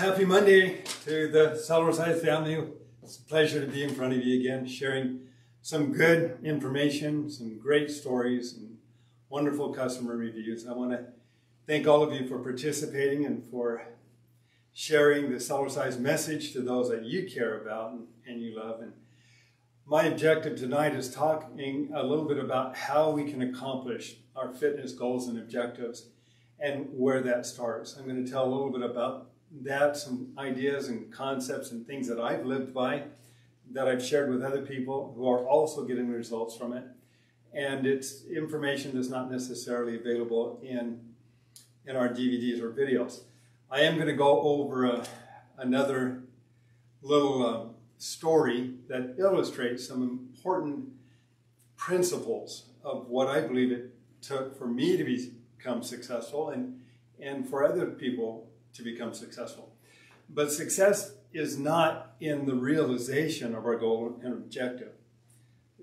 Happy Monday to the Cellercise family. It's a pleasure to be in front of you again, sharing some good information, some great stories, and wonderful customer reviews. I want to thank all of you for participating and for sharing the Cellercise message to those that you care about and you love. And my objective tonight is talking a little bit about how we can accomplish our fitness goals and objectives and where that starts. I'm going to tell a little bit about that, some ideas and concepts and things that I've lived by, that I've shared with other people who are also getting results from it. And it's information that's not necessarily available in our DVDs or videos. I am going to go over another little story that illustrates some important principles of what I believe it took for me to become successful and for other people to become successful. But success is not in the realization of our goal and objective.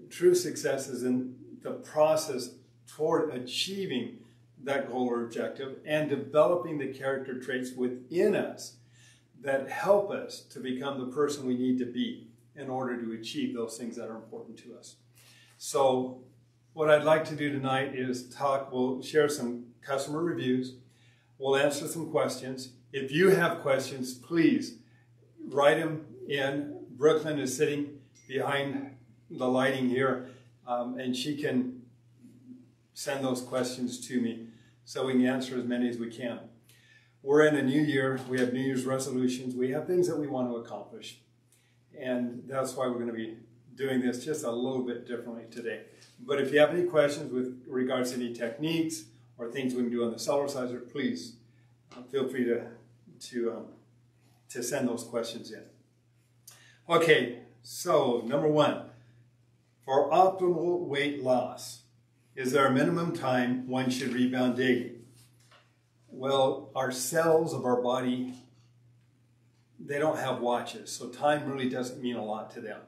True success is in the process toward achieving that goal or objective and developing the character traits within us that help us to become the person we need to be in order to achieve those things that are important to us. So what I'd like to do tonight is we'll share some customer reviews, we'll answer some questions. If you have questions, please write them in. Brooklyn is sitting behind the lighting here, and she can send those questions to me so we can answer as many as we can. We're in a new year. We have New Year's resolutions. We have things that we want to accomplish. And that's why we're going to be doing this just a little bit differently today. But if you have any questions with regards to any techniques or things we can do on the Cellerciser, please feel free to send those questions in. Okay, so number one, for optimal weight loss, is there a minimum time one should rebound daily? Well, our cells of our body, they don't have watches, so time really doesn't mean a lot to them.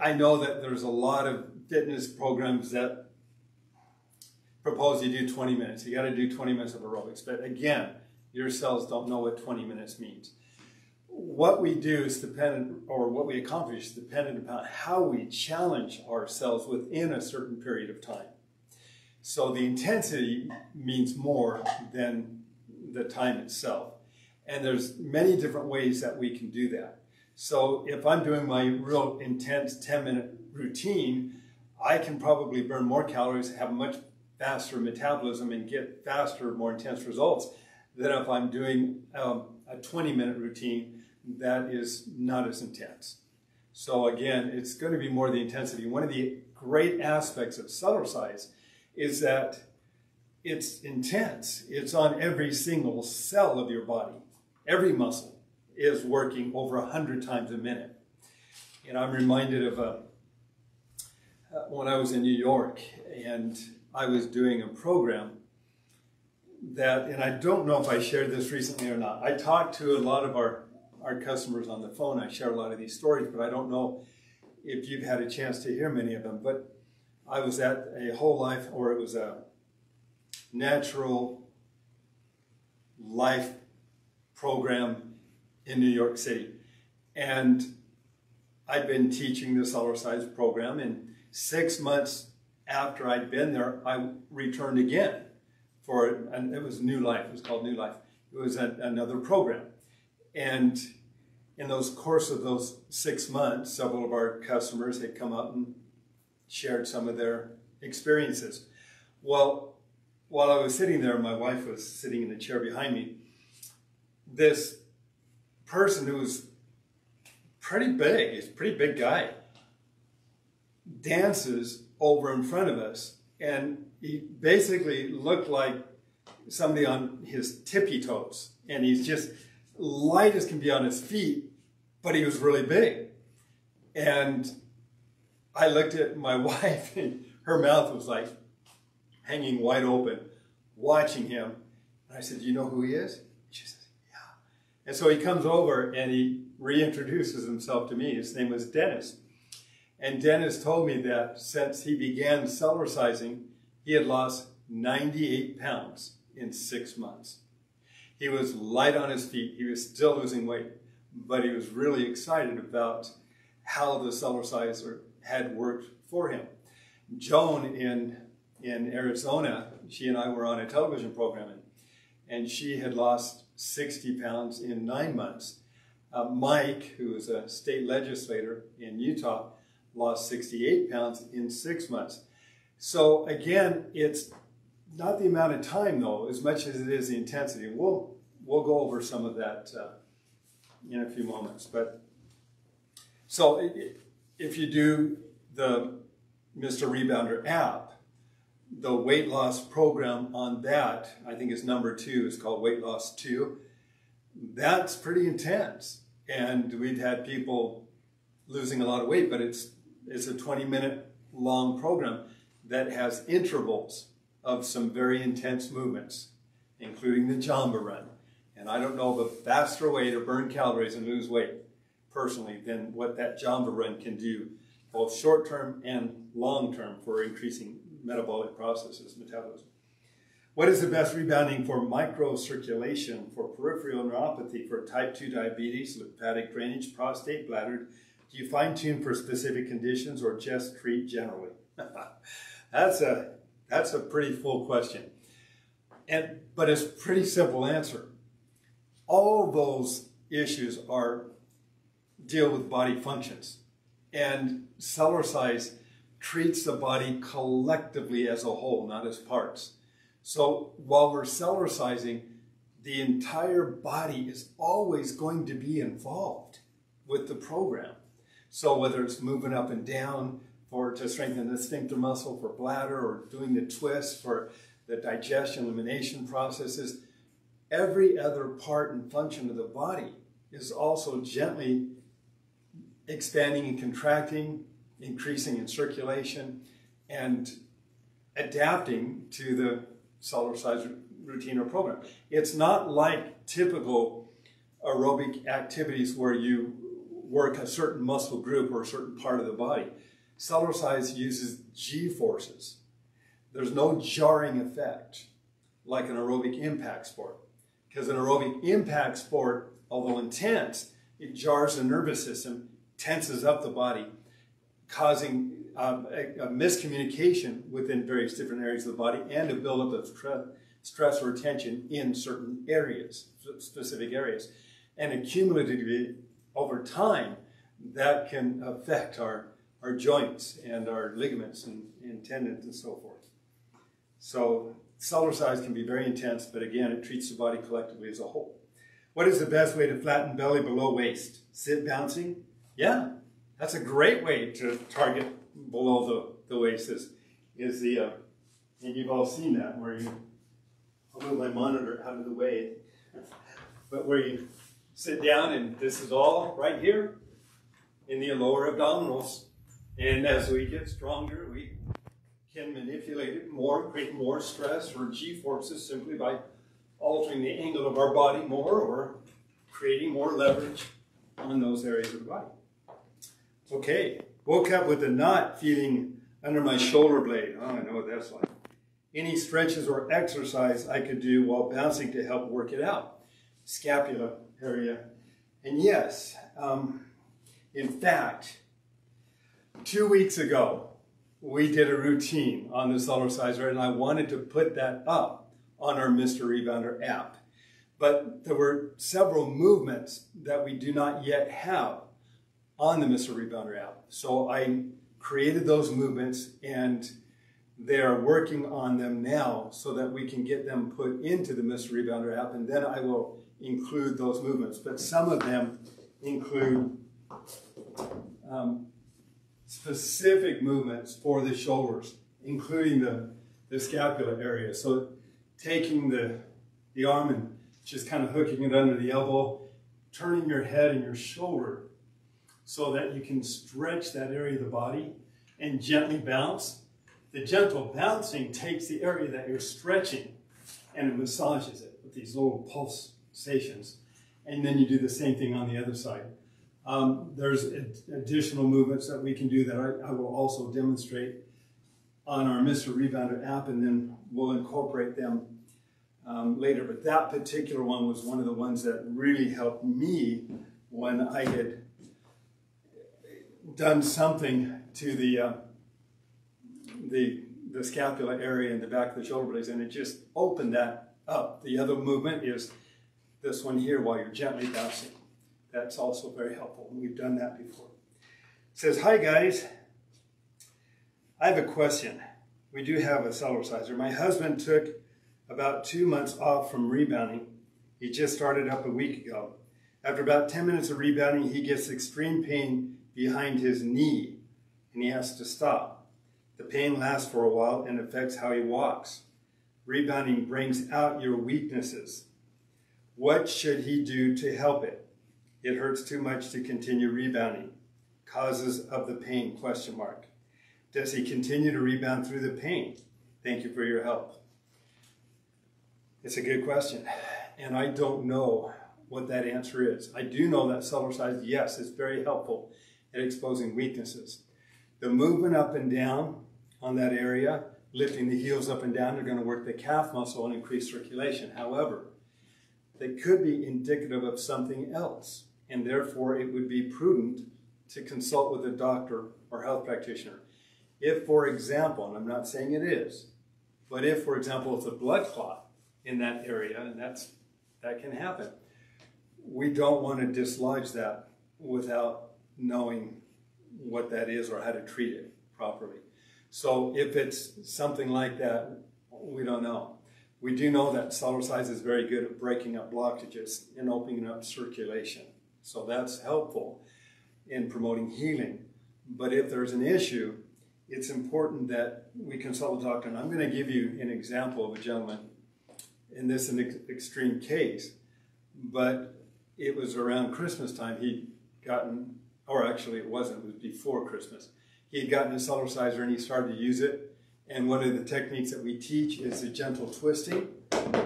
I know that there's a lot of fitness programs that propose you do 20 minutes. You got to do 20 minutes of aerobics, but again, your cells don't know what 20 minutes means. What we do is dependent, or what we accomplish is dependent upon how we challenge ourselves within a certain period of time. So the intensity means more than the time itself. And there's many different ways that we can do that. So if I'm doing my real intense 10-minute routine, I can probably burn more calories, have much faster metabolism, and get faster, more intense results than if I'm doing a 20-minute routine that is not as intense. So again, it's going to be more the intensity. One of the great aspects of Cellercise is that it's intense. It's on every single cell of your body. Every muscle is working over 100 times a minute. And I'm reminded of when I was in New York and I was doing a program that, and I don't know if I shared this recently or not. I talked to a lot of our customers on the phone. I share a lot of these stories, but I don't know if you've had a chance to hear many of them. But I was at a whole life, or it was a natural life program in New York City. And I'd been teaching the Cellercise program, and 6 months after I'd been there, I returned again. And it was New Life, it was called New Life. It was another program. And in those course of those 6 months, several of our customers had come up and shared some of their experiences. Well, while I was sitting there, my wife was sitting in the chair behind me. This person who was pretty big, he's a pretty big guy, dances over in front of us, and he basically looked like somebody on his tippy toes, and he's just light as can be on his feet, but he was really big. And I looked at my wife, and her mouth was like hanging wide open, watching him. And I said, "Do you know who he is?" She says, "Yeah." And so he comes over and he reintroduces himself to me. His name was Dennis. And Dennis told me that since he began Cellercising, he had lost 98 pounds in 6 months. He was light on his feet. He was still losing weight, but he was really excited about how the Cellerciser had worked for him. Joan in Arizona, she and I were on a television program, and she had lost 60 pounds in 9 months. Mike, who is a state legislator in Utah, lost 68 pounds in 6 months. So again, it's not the amount of time though, as much as it is the intensity. We'll go over some of that in a few moments. But so if you do the Mr. Rebounder app, the weight loss program on that, I think is number 2, is called Weight Loss 2. That's pretty intense. And we've had people losing a lot of weight, but it's a 20-minute long program that has intervals of some very intense movements, including the Jamba run. And I don't know of a faster way to burn calories and lose weight, personally, than what that Jamba run can do, both short-term and long-term, for increasing metabolic processes, metabolism. What is the best rebounding for microcirculation, for peripheral neuropathy, for type 2 diabetes, lymphatic drainage, prostate, bladder? Do you fine-tune for specific conditions or just treat generally? That's a pretty full question, but it's a pretty simple answer. All those issues deal with body functions, and Cellercise treats the body collectively as a whole, not as parts. So while we're Cellercising, the entire body is always going to be involved with the program. So whether it's moving up and down or to strengthen the sphincter muscle for bladder, or doing the twist for the digestion, elimination processes, every other part and function of the body is also gently expanding and contracting, increasing in circulation, and adapting to the Cellercise routine or program. It's not like typical aerobic activities where you work a certain muscle group or a certain part of the body. Cellercise uses G-forces. There's no jarring effect like an aerobic impact sport, because an aerobic impact sport, although intense, it jars the nervous system, tenses up the body, causing a miscommunication within various different areas of the body, and a buildup of stress or tension in certain areas, specific areas. And accumulatively over time, that can affect our joints and our ligaments and tendons and so forth. So Cellercise can be very intense, but again, it treats the body collectively as a whole. What is the best way to flatten belly below waist? Sit bouncing? Yeah, that's a great way to target below the waist is the, and you've all seen that, where I'll move my monitor out of the way, but where you sit down and this is all right here in the lower abdominals. And as we get stronger, we can manipulate it more, create more stress or G-forces simply by altering the angle of our body more or creating more leverage on those areas of the body. Okay, woke up with a knot feeling under my shoulder blade. Oh, I know what that's like. Any stretches or exercise I could do while bouncing to help work it out? Scapula area. And yes, in fact, 2 weeks ago, we did a routine on the Cellerciser, and I wanted to put that up on our Mr. Rebounder app. But there were several movements that we do not yet have on the Mr. Rebounder app. So I created those movements, and they are working on them now so that we can get them put into the Mr. Rebounder app, and then I will include those movements. But some of them include specific movements for the shoulders, including the scapula area. So taking the arm and just kind of hooking it under the elbow, turning your head and your shoulder so that you can stretch that area of the body and gently bounce. The gentle bouncing takes the area that you're stretching and it massages it with these little pulsations. And then you do the same thing on the other side. There's additional movements that we can do that I will also demonstrate on our Mr. Rebounder app, and then we'll incorporate them later, but that particular one was one of the ones that really helped me when I had done something to the scapula area in the back of the shoulder blades, and it just opened that up. The other movement is this one here while you're gently bouncing. That's also very helpful, and we've done that before. It says, hi guys, I have a question. We do have a Cellerciser. My husband took about 2 months off from rebounding. He just started up a week ago. After about 10 minutes of rebounding, he gets extreme pain behind his knee, and he has to stop. The pain lasts for a while and affects how he walks. Rebounding brings out your weaknesses. What should he do to help it? It hurts too much to continue rebounding. Causes of the pain, question mark. Does he continue to rebound through the pain? Thank you for your help. It's a good question, and I don't know what that answer is. I do know that Cellercise, yes, is very helpful at exposing weaknesses. The movement up and down on that area, lifting the heels up and down, they're going to work the calf muscle and increase circulation. However, they could be indicative of something else, and therefore it would be prudent to consult with a doctor or health practitioner. If, for example, and I'm not saying it is, but if, for example, it's a blood clot in that area, and that can happen. We don't want to dislodge that without knowing what that is or how to treat it properly. So if it's something like that, we don't know. We do know that Cellercise is very good at breaking up blockages and opening up circulation. So that's helpful in promoting healing. But if there's an issue, it's important that we consult a doctor. And I'm going to give you an example of a gentleman. In this an extreme case, but it was around Christmas time he'd gotten, or actually it wasn't, it was before Christmas. He'd gotten a Cellerciser and he started to use it. And one of the techniques that we teach is the gentle twisting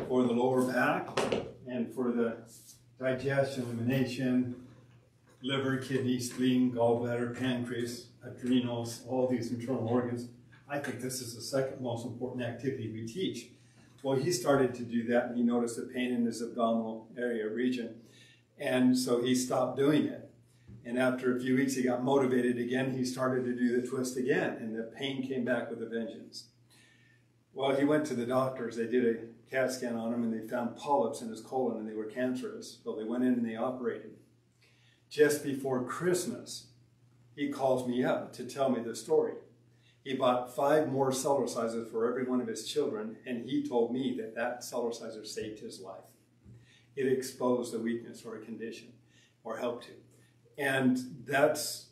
for the lower back and for the digestion, elimination, liver, kidney, spleen, gallbladder, pancreas, adrenals, all these internal organs. I think this is the second most important activity we teach. Well, he started to do that, and he noticed the pain in his abdominal area region, and so he stopped doing it. And after a few weeks, he got motivated again. He started to do the twist again, and the pain came back with a vengeance. Well, he went to the doctors. They did a CAT scan on him, and they found polyps in his colon, and they were cancerous. So they went in and they operated. Just before Christmas, he calls me up to tell me the story. He bought 5 more Cellercisers for every one of his children, and he told me that that Cellerciser saved his life. It exposed a weakness or a condition, or helped him. And that's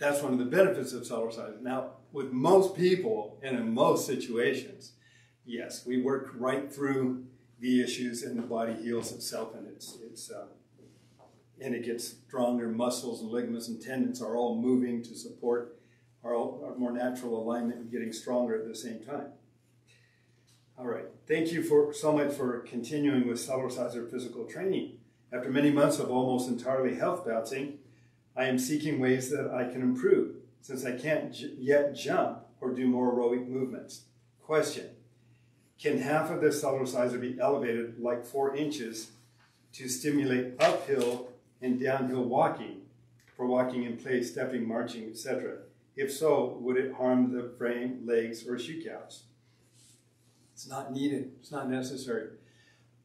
one of the benefits of Cellerciser. Now, with most people, and in most situations, yes, we work right through the issues, and the body heals itself, and it gets stronger. Muscles and ligaments and tendons are all moving to support our more natural alignment and getting stronger at the same time. All right, thank you so much for continuing with Cellerciser physical training. After many months of almost entirely health bouncing, I am seeking ways that I can improve since I can't yet jump or do more aerobic movements. Question, can half of the Cellerciser be elevated like 4 inches to stimulate uphill and downhill walking for walking in place, stepping, marching, etc.? If so, would it harm the frame, legs, or shoe calves? It's not needed. It's not necessary.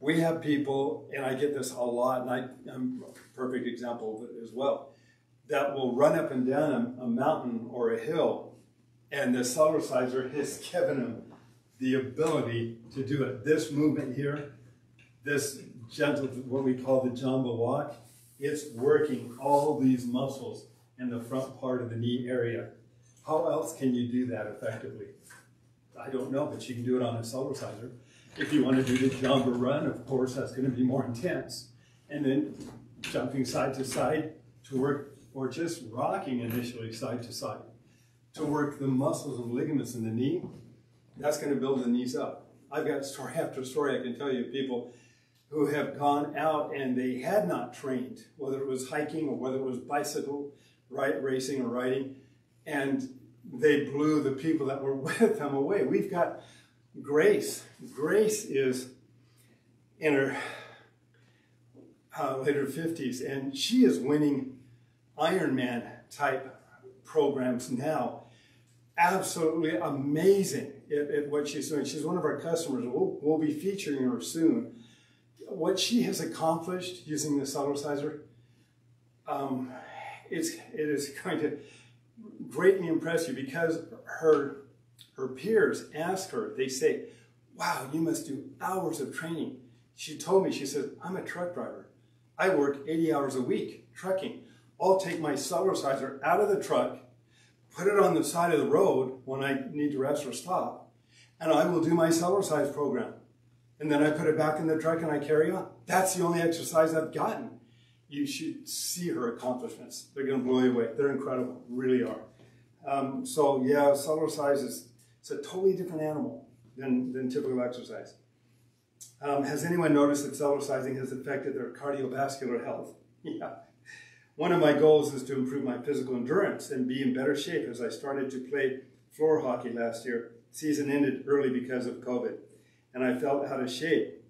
We have people, and I get this a lot, and I'm a perfect example of it as well, that will run up and down a mountain or a hill, and the Cellerciser has given them the ability to do it. This movement here, this gentle, what we call the Jamba walk, it's working all these muscles in the front part of the knee area. How else can you do that effectively? I don't know, but you can do it on a Cellerciser. If you want to do the Jamba run, of course, that's going to be more intense. And then jumping side to side to work, or just rocking initially side to side, to work the muscles and ligaments in the knee, that's going to build the knees up. I've got story after story I can tell you of people who have gone out and they had not trained, whether it was hiking or whether it was bicycle, racing or riding, and they blew the people that were with them away. We've got Grace. Grace is in her later 50s, and she is winning Ironman type programs now. Absolutely amazing at what she's doing. She's one of our customers. We'll be featuring her soon. What she has accomplished using the Cellerciser, it is going to greatly impress you, because her peers ask her, they say, wow, you must do hours of training. She told me, she said, I'm a truck driver. I work 80 hours a week trucking. I'll take my Cellerciser out of the truck, put it on the side of the road when I need to rest or stop, and I will do my Cellercise program. And then I put it back in the truck and I carry on. That's the only exercise I've gotten. You should see her accomplishments. They're going to blow you away. They're incredible, really are. So yeah, Cellercise is a totally different animal than typical exercise. Has anyone noticed that Cellercising has affected their cardiovascular health? Yeah. One of my goals is to improve my physical endurance and be in better shape as I started to play floor hockey last year. Season ended early because of COVID, and I felt out of shape,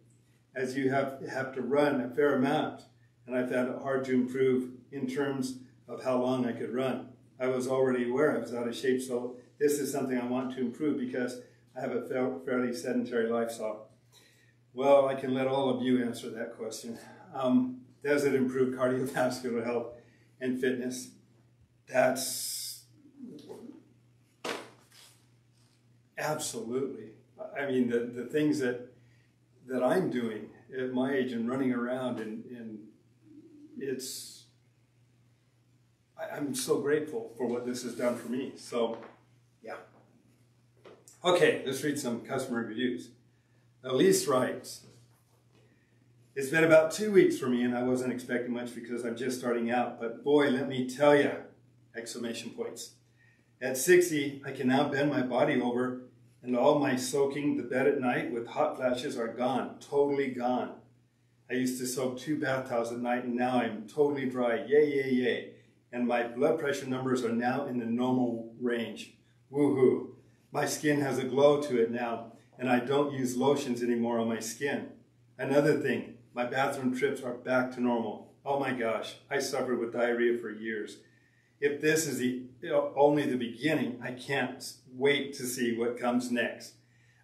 as you have to run a fair amount, and I found it hard to improve in terms of how long I could run. I was already aware I was out of shape, so this is something I want to improve because I have a fairly sedentary lifestyle. Well, I can let all of you answer that question. Does it improve cardiovascular health and fitness? That's absolutely. I mean, the things that I'm doing at my age and running around, and it's, I'm so grateful for what this has done for me. So, yeah. Okay, let's read some customer reviews. Elise writes, it's been about 2 weeks for me, and I wasn't expecting much because I'm just starting out, but boy, let me tell you, exclamation points. At 60, I can now bend my body over, and all my soaking the bed at night with hot flashes are gone, totally gone. I used to soak 2 bath towels at night, and now I'm totally dry, yay, yay, yay. And my blood pressure numbers are now in the normal range, woohoo. My skin has a glow to it now, and I don't use lotions anymore on my skin. Another thing, my bathroom trips are back to normal. Oh my gosh, I suffered with diarrhea for years. If this is only the beginning, I can't wait to see what comes next.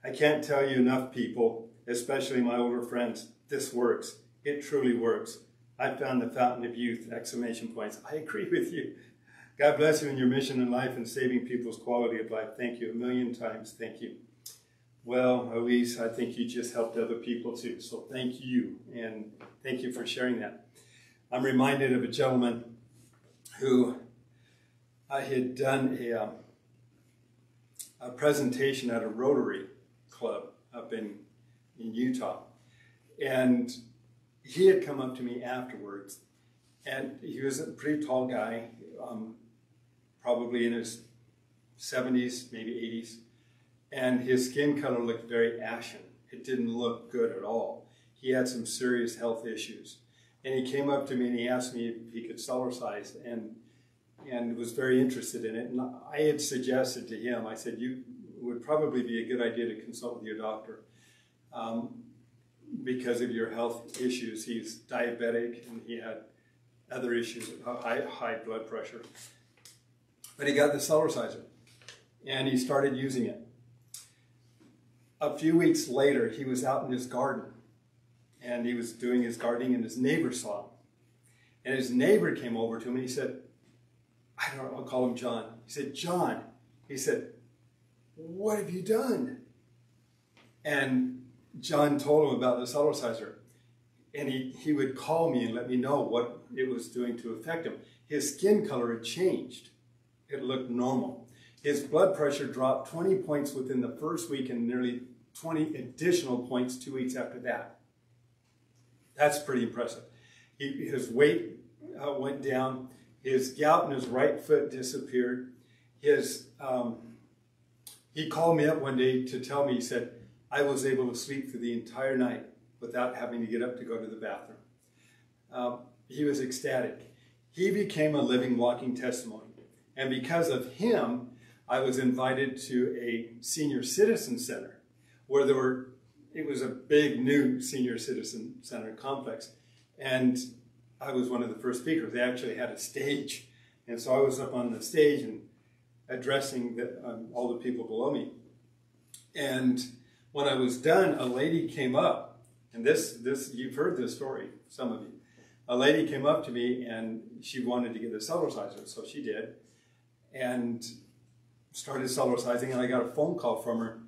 I can't tell you enough, people, especially my older friends, this works. It truly works. I found the fountain of youth, exclamation points. I agree with you. God bless you in your mission in life and saving people's quality of life. Thank you a million times. Thank you. Well, Elise, I think you just helped other people too, so thank you, and thank you for sharing that. I'm reminded of a gentleman who I had done a presentation at a Rotary Club up in Utah, and he had come up to me afterwards, and he was a pretty tall guy, probably in his 70s, maybe 80s. And his skin color looked very ashen. It didn't look good at all. He had some serious health issues. And he came up to me and he asked me if he could Cellercise, and was very interested in it. And I had suggested to him, I said, you would probably be a good idea to consult with your doctor because of your health issues. He's diabetic and he had other issues, high blood pressure. But he got the Cellerciser and he started using it. A few weeks later, he was out in his garden, and he was doing his gardening, and his neighbor saw him. And his neighbor came over to him, and he said, I don't know, I'll call him John. He said, John, he said, what have you done? And John told him about the Cellerciser, and he would call me and let me know what it was doing to affect him. His skin color had changed. It looked normal. His blood pressure dropped 20 points within the first week and nearly 20 additional points 2 weeks after that. That's pretty impressive. His weight went down. His gout in his right foot disappeared. He called me up one day to tell me, he said, I was able to sleep through the entire night without having to get up to go to the bathroom. He was ecstatic. He became a living, walking testimony. And because of him, I was invited to a senior citizen center where there were it was a big new senior citizen center complex, and I was one of the first speakers. They actually had a stage, and so I was up on the stage and addressing the, all the people below me. And when I was done, a lady came up, and this you've heard this story, some of you. A lady came up to me, and she wanted to get a Cellerciser, so she did, and started Cellercising, and I got a phone call from her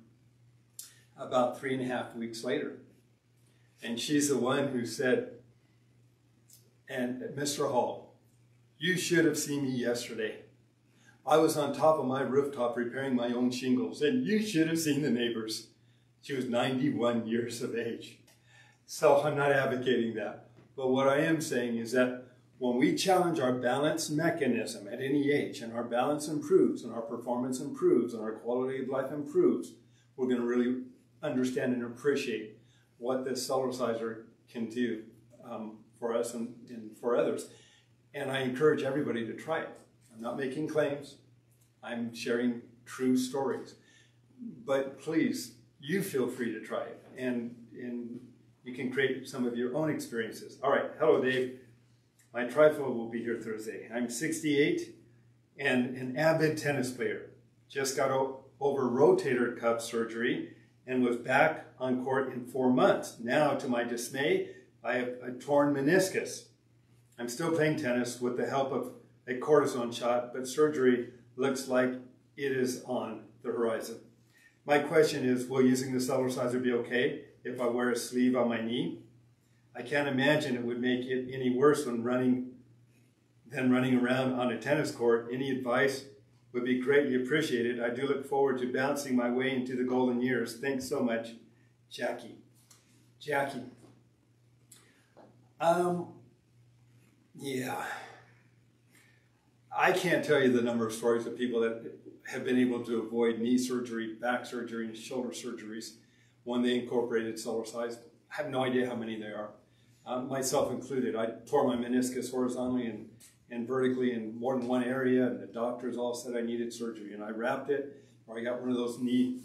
about 3.5 weeks later. And she's the one who said, "And Mr. Hall, you should have seen me yesterday. I was on top of my rooftop repairing my own shingles, and you should have seen the neighbors." She was 91 years of age. So I'm not advocating that. But what I am saying is that when we challenge our balance mechanism at any age, and our balance improves, and our performance improves, and our quality of life improves, we're going to really understand and appreciate what this Cellerciser can do for us and for others. And I encourage everybody to try it. I'm not making claims. I'm sharing true stories. But please, you feel free to try it. And you can create some of your own experiences. All right. Hello, Dave. My trifold will be here Thursday. I'm 68 and an avid tennis player. Just got over rotator cuff surgery and was back on court in 4 months. Now, to my dismay, I have a torn meniscus. I'm still playing tennis with the help of a cortisone shot, but surgery looks like it is on the horizon. My question is, will using the Cellerciser be okay if I wear a sleeve on my knee? I can't imagine it would make it any worse when running around on a tennis court. Any advice would be greatly appreciated. I do look forward to bouncing my way into the golden years. Thanks so much, Jackie. Jackie. Yeah. I can't tell you the number of stories of people that have been able to avoid knee surgery, back surgery, and shoulder surgeries when they incorporated Cellercise. I have no idea how many there are, myself included. I tore my meniscus horizontally and vertically in more than one area, and the doctors all said I needed surgery, and I wrapped it, or I got one of those knee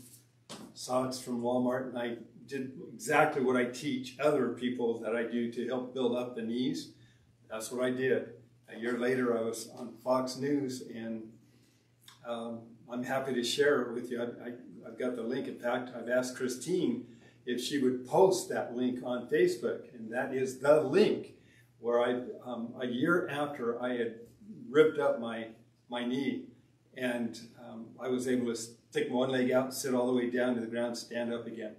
sods from Walmart, and I did exactly what I teach other people that I do to help build up the knees. That's what I did. A year later, I was on Fox News, and I'm happy to share it with you. I've got the link. In fact, I've asked Christine if she would post that link on Facebook, and that is the link where I, a year after I had ripped up my knee, and I was able to stick one leg out, sit all the way down to the ground, stand up again.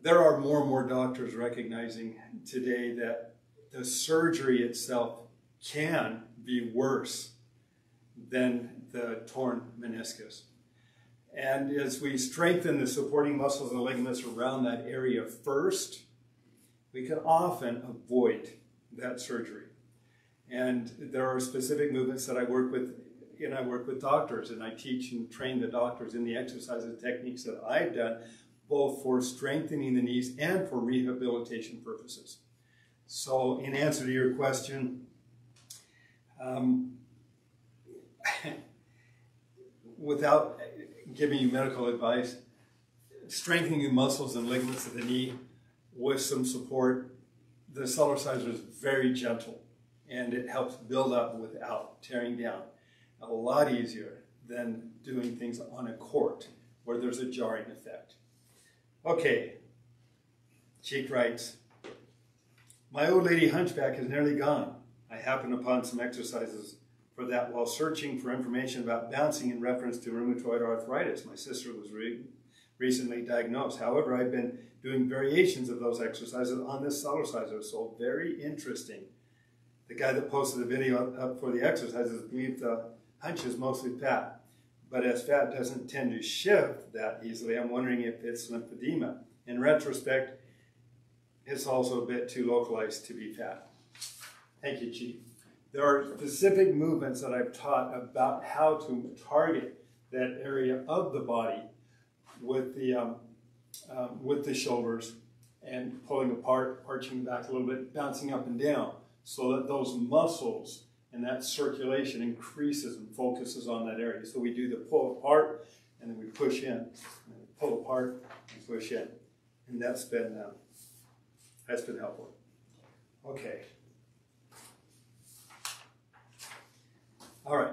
There are more and more doctors recognizing today that the surgery itself can be worse than the torn meniscus. And as we strengthen the supporting muscles and ligaments around that area first, we can often avoid that surgery. And there are specific movements that I work with, and I work with doctors, and I teach and train the doctors in the exercises techniques that I've done, both for strengthening the knees and for rehabilitation purposes. So in answer to your question, without giving you medical advice, strengthening the muscles and ligaments of the knee with some support, the Cellerciser is very gentle, and it helps build up without tearing down. A lot easier than doing things on a court where there's a jarring effect. Okay, Cheek writes, my old lady hunchback is nearly gone. I happened upon some exercises for that while searching for information about bouncing in reference to rheumatoid arthritis. My sister was recently diagnosed. However, I've been doing variations of those exercises on this Cellerciser, so very interesting. The guy that posted the video up for the exercises believed the hunch is mostly fat, but as fat doesn't tend to shift that easily, I'm wondering if it's lymphedema. In retrospect, it's also a bit too localized to be fat. Thank you, Chief. There are specific movements that I've taught about how to target that area of the body with the shoulders and pulling apart, arching back a little bit, bouncing up and down, so that those muscles and that circulation increases and focuses on that area. So we do the pull apart, and then we push in, and pull apart, and push in. and that's been helpful. Okay. All right.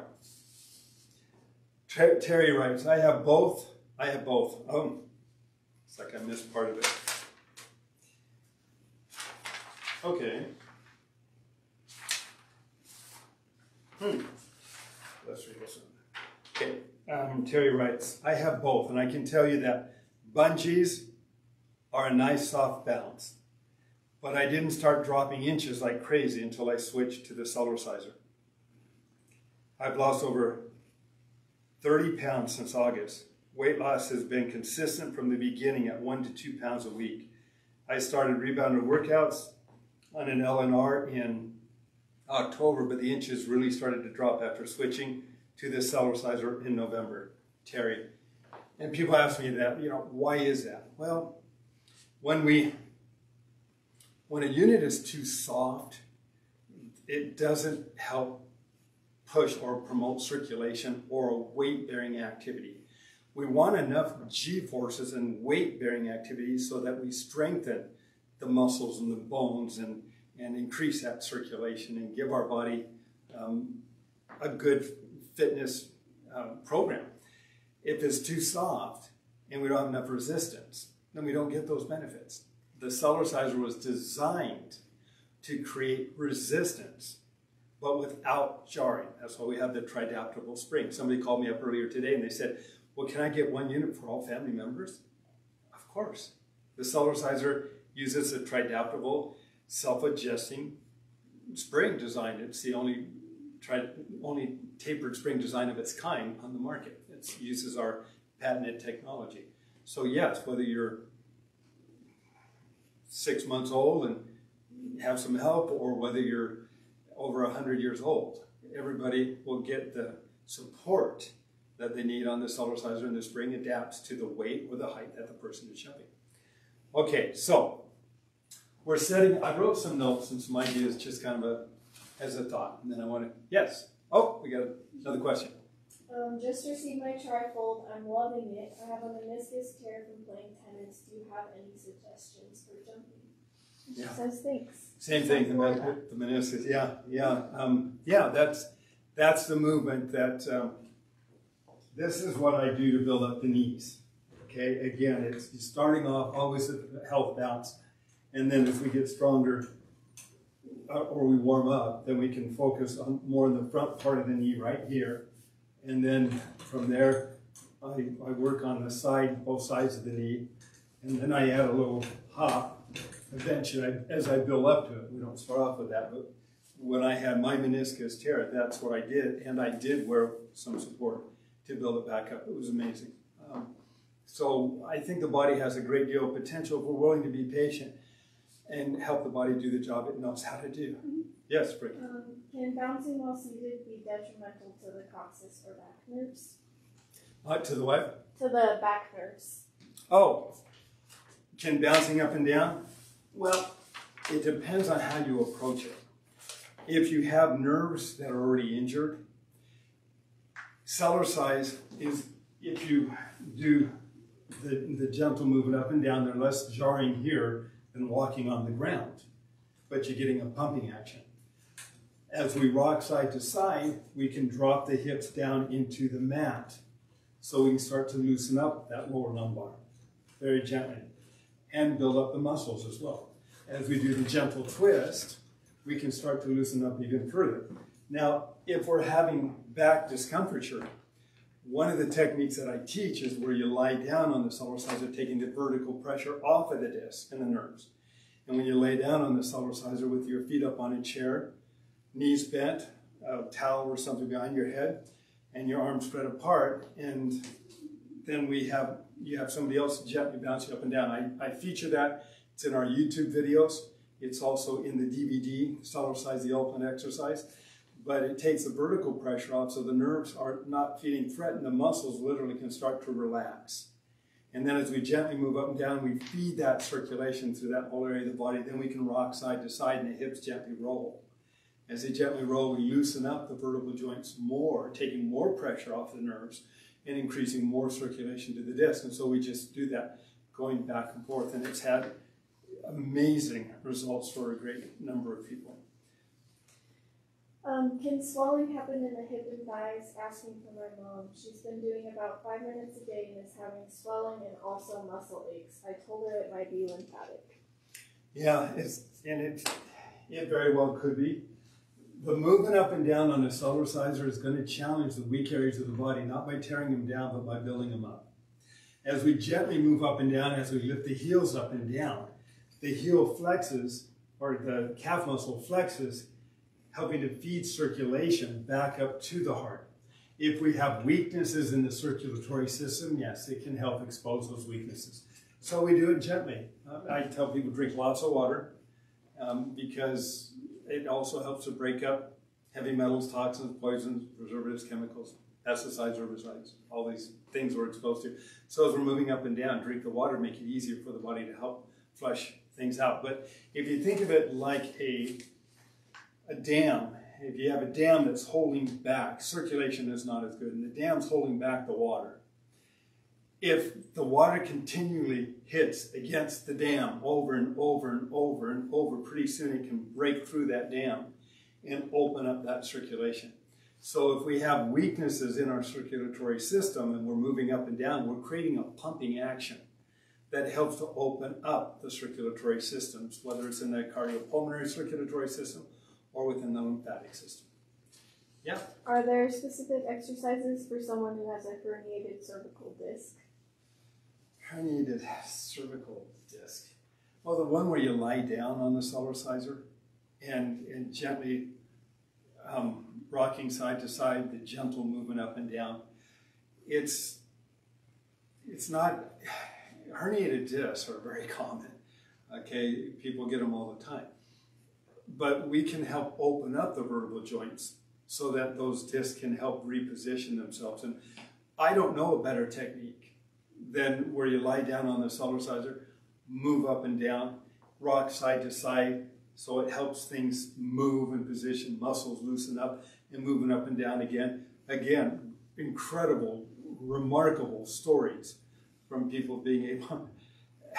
Terry writes, I have both. I have both. Oh, it's like I missed part of it. Okay. Let's read this one. Okay. Terry writes, I have both, and I can tell you that bungees are a nice soft balance, but I didn't start dropping inches like crazy until I switched to the Cellerciser. I've lost over 30 pounds since August. Weight loss has been consistent from the beginning at 1 to 2 pounds a week. I started Rebounder workouts on an L&R in October, but the inches really started to drop after switching to the Cellerciser in November, Terry. And people ask me that, you know, why is that? Well, when a unit is too soft, it doesn't help push or promote circulation or a weight-bearing activity. We want enough G-forces and weight-bearing activity so that we strengthen the muscles and the bones and increase that circulation and give our body a good fitness program. If it's too soft and we don't have enough resistance, then we don't get those benefits. The Cellerciser was designed to create resistance, but without jarring. That's why we have the tri-adaptable spring. Somebody called me up earlier today and they said, well, can I get one unit for all family members? Of course. The Cellerciser uses a tri-adaptable, self-adjusting spring design. It's the only tapered spring design of its kind on the market. It uses our patented technology. So yes, whether you're 6 months old and have some help, or whether you're over 100 years old, everybody will get the support that they need on the Cellerciser, and the spring adapts to the weight or the height that the person is jumping. Okay, so we're setting, I wrote some notes and some ideas just kind of as a thought, and then I want to, yes. Oh, we got another question. Just received my trifold. I'm loving it. I have a meniscus tear from playing tennis. Do you have any suggestions for jumping? Yeah. Says thanks. Same thing, the meniscus. Yeah, yeah, yeah. That's the movement that. This is what I do to build up the knees. Okay, again, it's starting off always at the health bounce, and then as we get stronger or we warm up, then we can focus on more on the front part of the knee right here, and then from there, I work on the side, both sides of the knee, and then I add a little hop. Eventually, as I build up to it, we don't start off with that, but when I had my meniscus tear, that's what I did, and I did wear some support to build it back up. It was amazing. So I think the body has a great deal of potential if we're willing to be patient and help the body do the job it knows how to do. Mm-hmm. Yes, Brittany? Can bouncing while seated be detrimental to the coccyx or back nerves? To the what? To the back nerves. Oh, can bouncing up and down? Well, it depends on how you approach it. If you have nerves that are already injured, Cellercise is, if you do the gentle movement up and down, they're less jarring here than walking on the ground, but you're getting a pumping action. As we rock side to side, we can drop the hips down into the mat, so we can start to loosen up that lower lumbar very gently, and build up the muscles as well. As we do the gentle twist, we can start to loosen up even further. Now, if we're having back discomfiture, one of the techniques that I teach is where you lie down on the Cellerciser, taking the vertical pressure off of the disc and the nerves. And when you lay down on the Cellerciser with your feet up on a chair, knees bent, a towel or something behind your head, and your arms spread apart, and then you have somebody else gently bouncing up and down. I feature that. It's in our YouTube videos. It's also in the DVD, Cellercise, the Ultimate Exercise. But it takes the vertical pressure off, so the nerves are not feeling threatened. The muscles literally can start to relax. And then as we gently move up and down, we feed that circulation through that whole area of the body. Then we can rock side to side, and the hips gently roll. As they gently roll, we loosen up the vertebral joints more, taking more pressure off the nerves, and increasing more circulation to the disc. And so we just do that going back and forth, and it's had amazing results for a great number of people. Can swelling happen in the hip and thighs? Asking for my mom. She's been doing about 5 minutes a day and is having swelling and also muscle aches. I told her it might be lymphatic. Yeah, it very well could be. The movement up and down on a Cellerciser is going to challenge the weak areas of the body, not by tearing them down, but by building them up. As we gently move up and down, as we lift the heels up and down, the heel flexes, or the calf muscle flexes, helping to feed circulation back up to the heart. If we have weaknesses in the circulatory system, yes, it can help expose those weaknesses. So we do it gently. I tell people drink lots of water because it also helps to break up heavy metals, toxins, poisons, preservatives, chemicals, pesticides, herbicides, all these things we're exposed to. So as we're moving up and down, drink the water, make it easier for the body to help flush things out. But if you think of it like a dam, if you have a dam that's holding back, circulation is not as good, and the dam's holding back the water. If the water continually hits against the dam over and over and over and over, pretty soon it can break through that dam and open up that circulation. So if we have weaknesses in our circulatory system and we're moving up and down, we're creating a pumping action that helps to open up the circulatory systems, whether it's in the cardiopulmonary circulatory system or within the lymphatic system. Yeah. Are there specific exercises for someone who has a herniated cervical disc? Herniated cervical disc. Well, the one where you lie down on the Cellerciser and gently rocking side to side, the gentle movement up and down. It's not, herniated discs are very common. Okay, people get them all the time. But we can help open up the vertebral joints so that those discs can help reposition themselves. And I don't know a better technique than where you lie down on the Cellerciser, move up and down, rock side to side, so it helps things move and position, muscles loosen up and moving up and down again. Again, incredible, remarkable stories from people being able,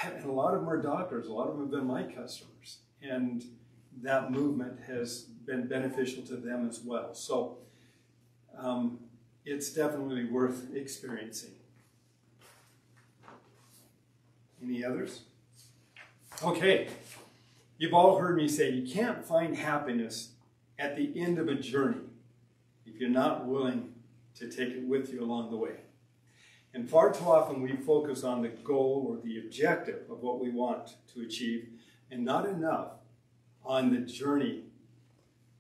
and a lot of them are doctors, a lot of them have been my customers. And that movement has been beneficial to them as well. So it's definitely worth experiencing. Any others? Okay, you've all heard me say you can't find happiness at the end of a journey if you're not willing to take it with you along the way. And far too often we focus on the goal or the objective of what we want to achieve, and not enough on the journey,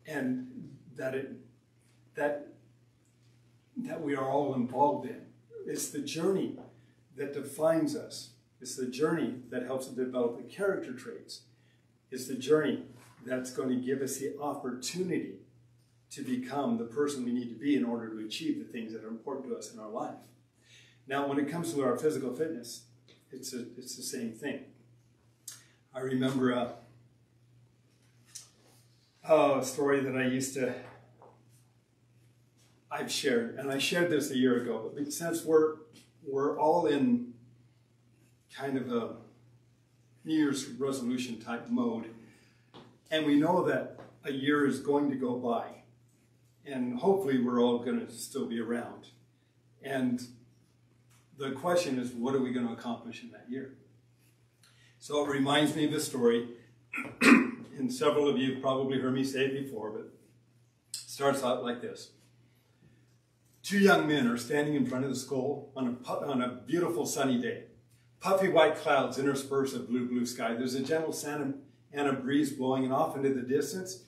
and that we are all involved in. It's the journey that defines us. It's the journey that helps to develop the character traits. It's the journey that's going to give us the opportunity to become the person we need to be in order to achieve the things that are important to us in our life. Now, when it comes to our physical fitness, it's the same thing. I remember a story that I've shared, and I shared this a year ago, but since we're all in kind of a New Year's resolution type mode, and we know that a year is going to go by, and hopefully we're all going to still be around. And the question is, what are we going to accomplish in that year? So it reminds me of a story. And several of you have probably heard me say it before, but it starts out like this. Two young men are standing in front of the school on a beautiful sunny day. Puffy white clouds intersperse a blue, blue sky. There's a gentle Santa Ana breeze blowing, and off into the distance,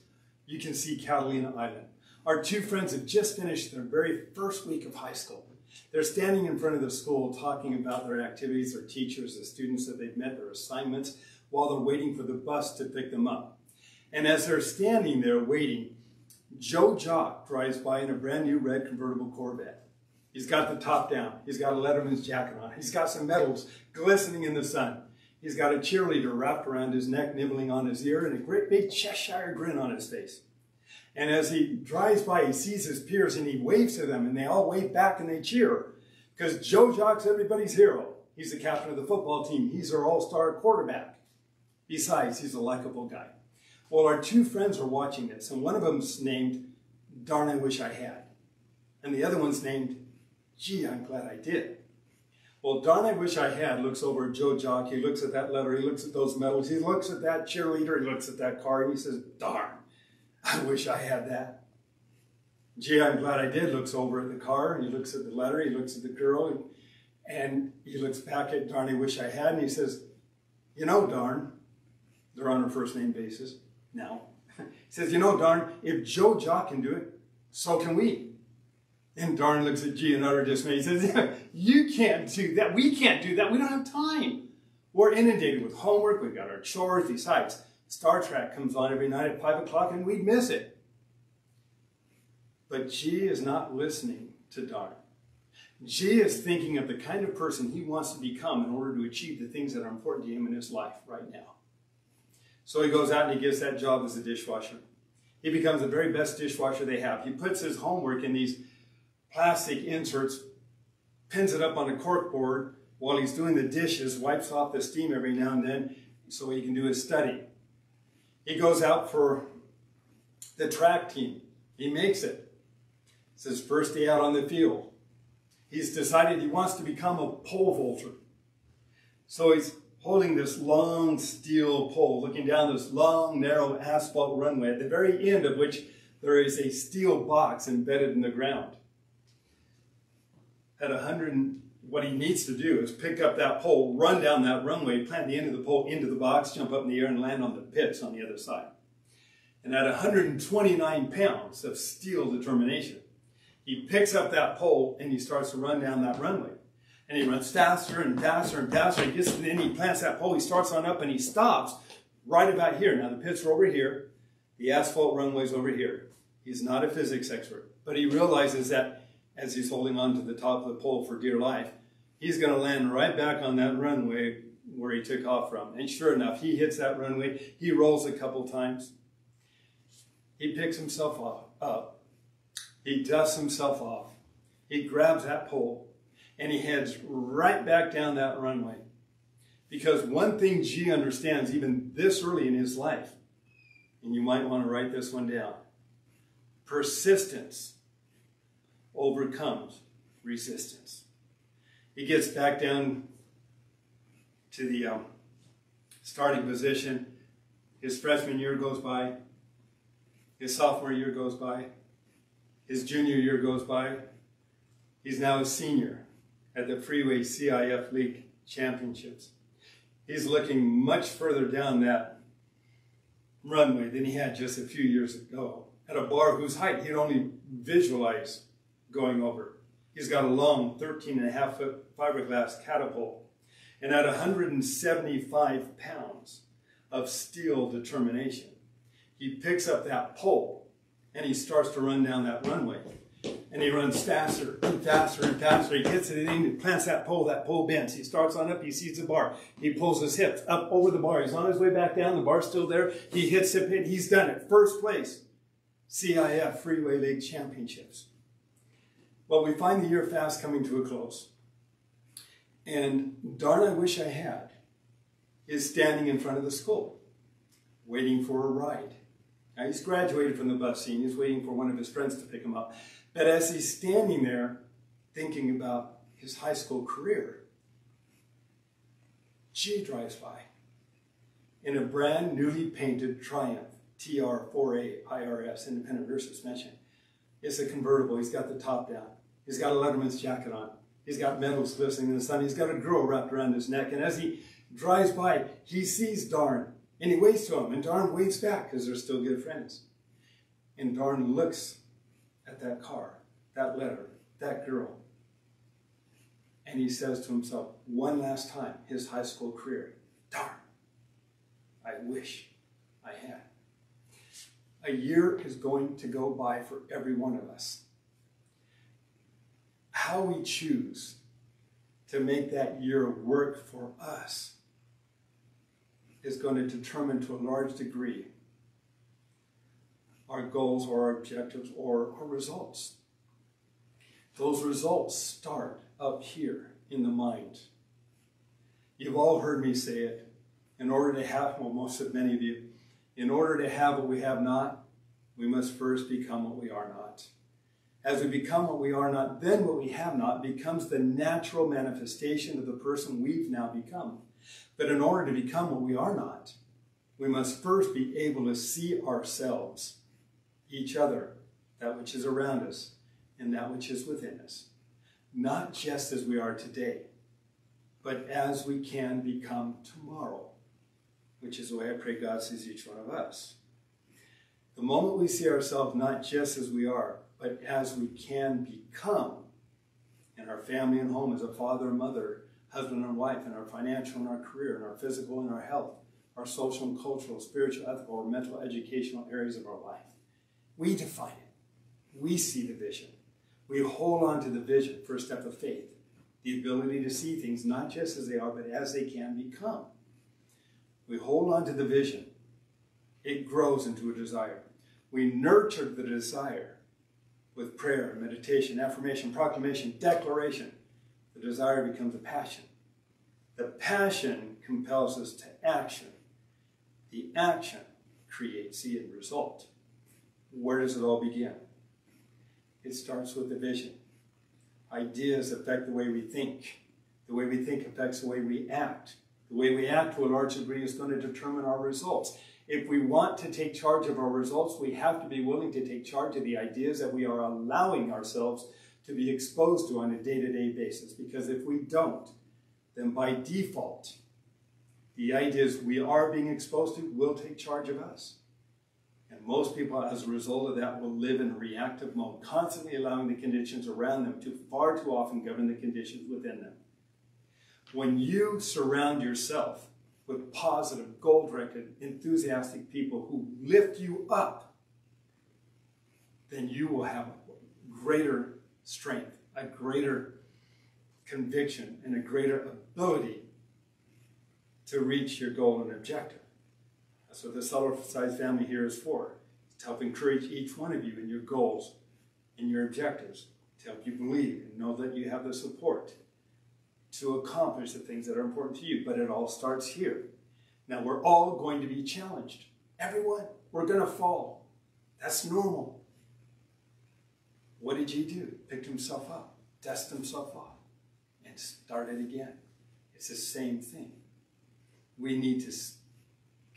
you can see Catalina Island. Our two friends have just finished their very first week of high school. They're standing in front of the school talking about their activities, their teachers, the students that they've met, their assignments, while they're waiting for the bus to pick them up. And as they're standing there waiting, Joe Jock drives by in a brand new red convertible Corvette. He's got the top down. He's got a Letterman's jacket on. He's got some medals glistening in the sun. He's got a cheerleader wrapped around his neck, nibbling on his ear, and a great big Cheshire grin on his face. And as he drives by, he sees his peers and he waves to them, and they all wave back and they cheer because Joe Jock's everybody's hero. He's the captain of the football team. He's our all-star quarterback. Besides, he's a likable guy. Well, our two friends are watching this, and one of them's named, Darn, I Wish I Had. And the other one's named, Gee, I'm Glad I Did. Well, Darn, I Wish I Had looks over at Joe Jock. He looks at that letter. He looks at those medals. He looks at that cheerleader. He looks at that car, and he says, Darn, I wish I had that. Gee, I'm Glad I Did looks over at the car, and he looks at the letter. He looks at the girl, and he looks back at Darn, I Wish I Had, and he says, you know, Darn, they're on a first-name basis now. He says, you know, Darn, if Joe Jock can do it, so can we. And Darn looks at Gee in utter dismay. He says, yeah, you can't do that. We can't do that. We don't have time. We're inundated with homework. We've got our chores. Besides, Star Trek comes on every night at 5 o'clock, and we'd miss it. But Gee is not listening to Darn. Gee is thinking of the kind of person he wants to become in order to achieve the things that are important to him in his life right now. So he goes out and he gets that job as a dishwasher. He becomes the very best dishwasher they have. He puts his homework in these plastic inserts, pins it up on a corkboard while he's doing the dishes, wipes off the steam every now and then so he can do his study. He goes out for the track team. He makes it. It's his first day out on the field. He's decided he wants to become a pole vaulter. So he's holding this long steel pole, looking down this long, narrow asphalt runway, at the very end of which there is a steel box embedded in the ground. At 100, what he needs to do is pick up that pole, run down that runway, plant the end of the pole into the box, jump up in the air, and land on the pits on the other side. And at 129 pounds of steel determination, he picks up that pole and he starts to run down that runway. And he runs faster and faster and faster. He gets, and then he plants that pole. He starts on up and he stops right about here. Now the pits are over here. The asphalt runway's over here. He's not a physics expert, but he realizes that as he's holding on to the top of the pole for dear life, he's going to land right back on that runway where he took off from. And sure enough, he hits that runway. He rolls a couple times. He picks himself up. He dusts himself off. He grabs that pole. And he heads right back down that runway. Because one thing Gee understands even this early in his life, and you might want to write this one down, persistence overcomes resistance. He gets back down to the starting position. His freshman year goes by. His sophomore year goes by. His junior year goes by. He's now a senior at the Freeway CIF League Championships. He's looking much further down that runway than he had just a few years ago, at a bar whose height he'd only visualize going over. He's got a long 13.5-foot fiberglass catapult, and at 175 pounds of steel determination, he picks up that pole and he starts to run down that runway. And he runs faster and faster and faster. He gets it in, he plants that pole bends. He starts on up, he sees the bar. He pulls his hips up over the bar. He's on his way back down, the bar's still there. He hits the pin, he's done it. First place, CIF Freeway League Championships. Well, we find the year fast coming to a close. And Darn, I Wish I Had is standing in front of the school, waiting for a ride. Now, he's graduated from the bus scene. He's waiting for one of his friends to pick him up. But as he's standing there thinking about his high school career, Gee drives by in a brand newly painted Triumph TR4A IRS, independent rear suspension. It's a convertible. He's got the top down. He's got a Letterman's jacket on. He's got medals glistening in the sun. He's got a girl wrapped around his neck. And as he drives by, he sees Darn. And he waves to him, and Darn waves back because they're still good friends. And Darn looks at that car, that letter, that girl. And he says to himself, one last time, his high school career, Darn, I wish I had. A year is going to go by for every one of us. How we choose to make that year work for us is going to determine to a large degree our goals or our objectives or our results. Those results start up here in the mind. You've all heard me say it. In order to have, well, most of many of you, in order to have what we have not, we must first become what we are not. As we become what we are not, then what we have not becomes the natural manifestation of the person we've now become. But in order to become what we are not, we must first be able to see ourselves, each other, that which is around us, and that which is within us. Not just as we are today, but as we can become tomorrow, which is the way I pray God sees each one of us. The moment we see ourselves not just as we are, but as we can become in our family and home, as a father and mother, husband and wife, in our financial and our career, in our physical and our health, our social and cultural, spiritual, ethical, or mental, educational areas of our life. We define it. We see the vision. We hold on to the vision, first step of faith, the ability to see things not just as they are, but as they can become. We hold on to the vision. It grows into a desire. We nurture the desire with prayer, meditation, affirmation, proclamation, declaration. The desire becomes a passion. The passion compels us to action. The action creates the end result. Where does it all begin? It starts with the vision. Ideas affect the way we think. The way we think affects the way we act. The way we act to a large degree is going to determine our results. If we want to take charge of our results, we have to be willing to take charge of the ideas that we are allowing ourselves to be exposed to on a day-to-day basis. Because if we don't, then by default, the ideas we are being exposed to will take charge of us. And most people, as a result of that, will live in reactive mode, constantly allowing the conditions around them to far too often govern the conditions within them. When you surround yourself with positive, goal-directed, enthusiastic people who lift you up, then you will have greater strength, a greater conviction, and a greater ability to reach your goal and objective. That's what the Cellercise family here is for. It's to help encourage each one of you in your goals and your objectives, to help you believe and know that you have the support to accomplish the things that are important to you. But it all starts here. Now, we're all going to be challenged. Everyone, we're going to fall. That's normal. What did he do? Picked himself up, dusted himself off, and started again. It's the same thing. We need to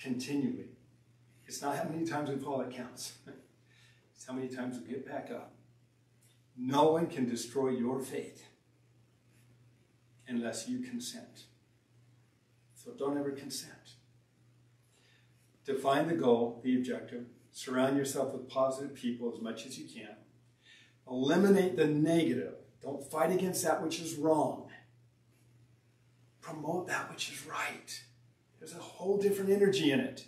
continually. It's not how many times we fall that counts. It's how many times we get back up. No one can destroy your faith unless you consent. So don't ever consent. Define the goal, the objective. Surround yourself with positive people as much as you can. Eliminate the negative. Don't fight against that which is wrong. Promote that which is right. There's a whole different energy in it.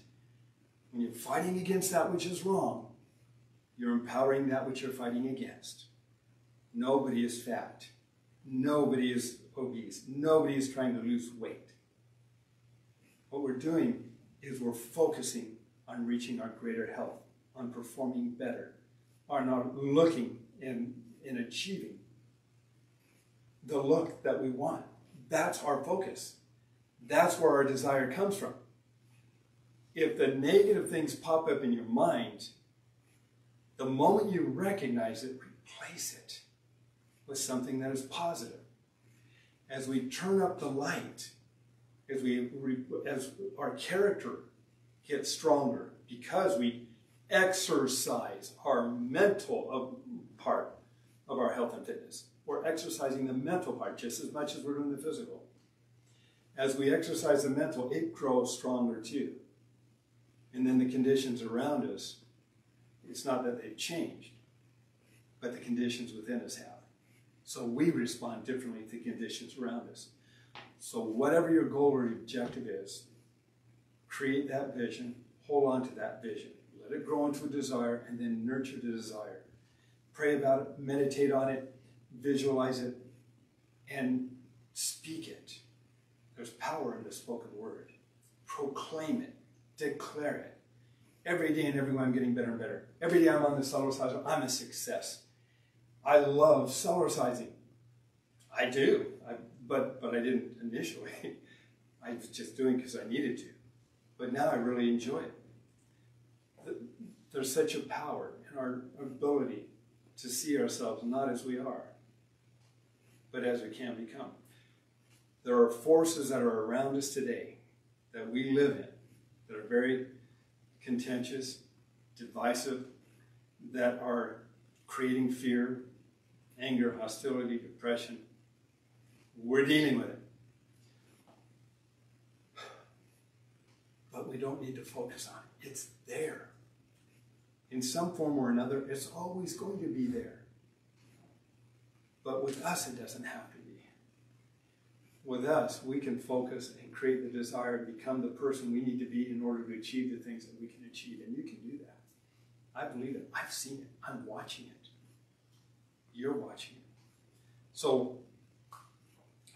When you're fighting against that which is wrong, you're empowering that which you're fighting against. Nobody is fat. Nobody is obese. Nobody is trying to lose weight. What we're doing is we're focusing on reaching our greater health, on performing better, on not looking and achieving the look that we want. That's our focus. That's where our desire comes from. If the negative things pop up in your mind, the moment you recognize it, replace it with something that is positive. As we turn up the light, as our character gets stronger, because we exercise our mental part of our health and fitness. We're exercising the mental part just as much as we're doing the physical. As we exercise the mental, it grows stronger too. And then the conditions around us, it's not that they've changed, but the conditions within us have. So we respond differently to the conditions around us. So whatever your goal or objective is, create that vision, hold on to that vision. Let it grow into a desire, and then nurture the desire. Pray about it, meditate on it, visualize it, and speak it. There's power in the spoken word. Proclaim it. Declare it. Every day and every way I'm getting better and better. Every day I'm on the Cellerciser, I'm a success. I love Cellercising. I do, but I didn't initially. I was just doing because I needed to. But now I really enjoy it. There's such a power in our ability to see ourselves not as we are, but as we can become. There are forces that are around us today that we live in that are very contentious, divisive, that are creating fear, anger, hostility, depression. We're dealing with it. But we don't need to focus on it. It's there. In some form or another, it's always going to be there. But with us, it doesn't have to be. With us, we can focus and create the desire and become the person we need to be in order to achieve the things that we can achieve. And you can do that. I believe it. I've seen it. I'm watching it. You're watching it. So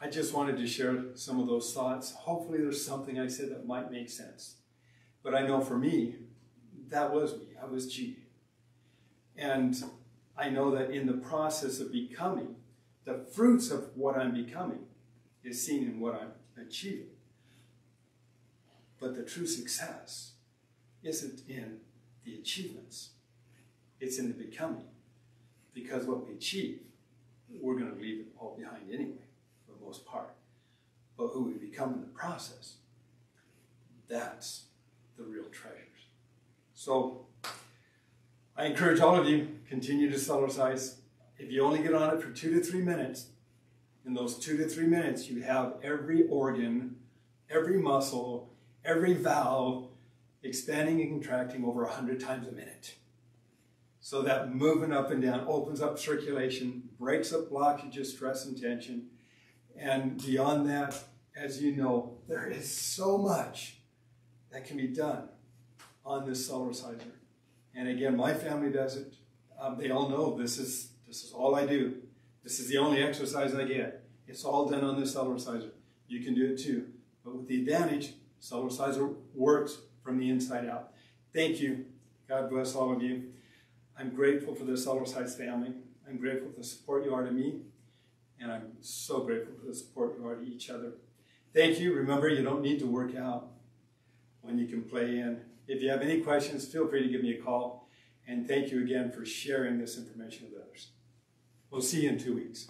I just wanted to share some of those thoughts. Hopefully there's something I said that might make sense. But I know for me, that was me. I was cheating. And I know that in the process of becoming, the fruits of what I'm becoming is seen in what I'm achieving. But the true success isn't in the achievements. It's in the becoming. Because what we achieve, we're going to leave it all behind anyway, for the most part. But who we become in the process, that's the real treasures. So I encourage all of you, continue to Cellercise. If you only get on it for 2 to 3 minutes, in those 2 to 3 minutes, you have every organ, every muscle, every valve expanding and contracting over 100 times a minute. So that moving up and down opens up circulation, breaks up blockages, stress and tension. And beyond that, as you know, there is so much that can be done on this Cellerciser. And again, my family does it. They all know this is all I do. This is the only exercise I get. It's all done on this Cellerciser. You can do it too. But with the advantage, Cellerciser works from the inside out. Thank you. God bless all of you. I'm grateful for the Cellercise family. I'm grateful for the support you are to me. And I'm so grateful for the support you are to each other. Thank you. Remember, you don't need to work out when you can play in. If you have any questions, feel free to give me a call. And thank you again for sharing this information with others. We'll see you in 2 weeks.